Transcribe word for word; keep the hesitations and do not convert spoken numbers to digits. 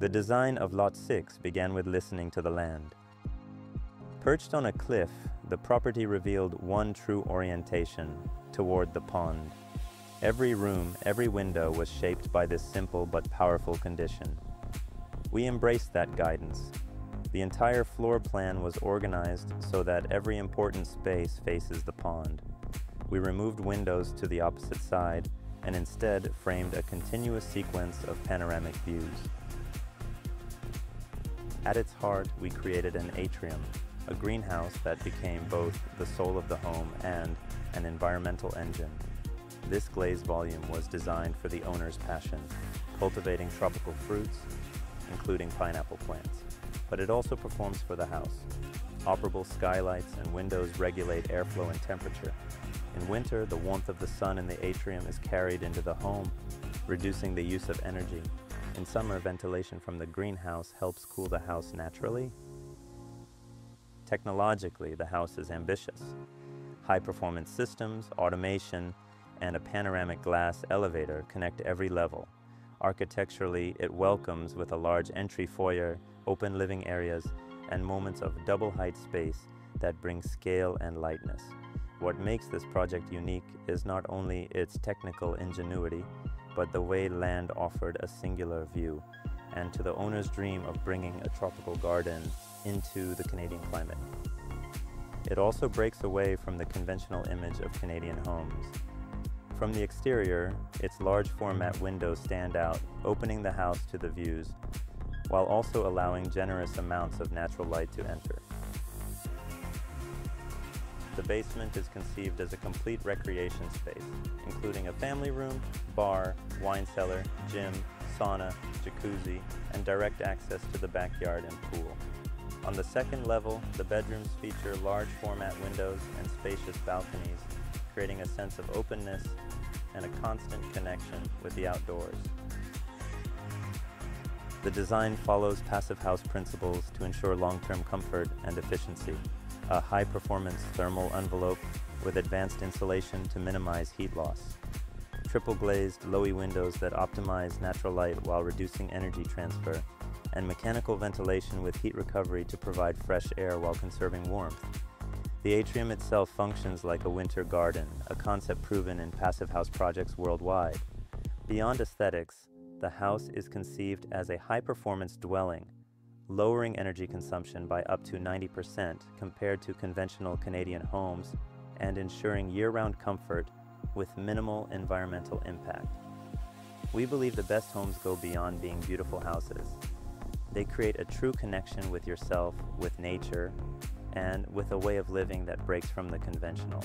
The design of Lot six began with listening to the land. Perched on a cliff, the property revealed one true orientation, toward the pond. Every room, every window was shaped by this simple but powerful condition. We embraced that guidance. The entire floor plan was organized so that every important space faces the pond. We removed windows to the opposite side and instead framed a continuous sequence of panoramic views. At its heart, we created an atrium, a greenhouse that became both the soul of the home and an environmental engine. This glaze volume was designed for the owner's passion, cultivating tropical fruits, including pineapple plants. But it also performs for the house. Operable skylights and windows regulate airflow and temperature. In winter, the warmth of the sun in the atrium is carried into the home, reducing the use of energy. In summer, ventilation from the greenhouse helps cool the house naturally. Technologically, the house is ambitious. High-performance systems, automation, and a panoramic glass elevator connect every level. Architecturally, it welcomes with a large entry foyer, open living areas, and moments of double-height space that bring scale and lightness. What makes this project unique is not only its technical ingenuity, but the way land offered a singular view, and to the owner's dream of bringing a tropical garden into the Canadian climate. It also breaks away from the conventional image of Canadian homes. From the exterior, its large format windows stand out, opening the house to the views, while also allowing generous amounts of natural light to enter. The basement is conceived as a complete recreation space, including a family room, bar, wine cellar, gym, sauna, jacuzzi, and direct access to the backyard and pool. On the second level, the bedrooms feature large format windows and spacious balconies, creating a sense of openness and a constant connection with the outdoors. The design follows Passive House principles to ensure long-term comfort and efficiency. A high-performance thermal envelope with advanced insulation to minimize heat loss. Triple-glazed, Low-E windows that optimize natural light while reducing energy transfer, and mechanical ventilation with heat recovery to provide fresh air while conserving warmth. The atrium itself functions like a winter garden, a concept proven in Passive House projects worldwide. Beyond aesthetics, the house is conceived as a high-performance dwelling, lowering energy consumption by up to ninety percent compared to conventional Canadian homes and ensuring year-round comfort with minimal environmental impact. We believe the best homes go beyond being beautiful houses. They create a true connection with yourself, with nature, and with a way of living that breaks from the conventional.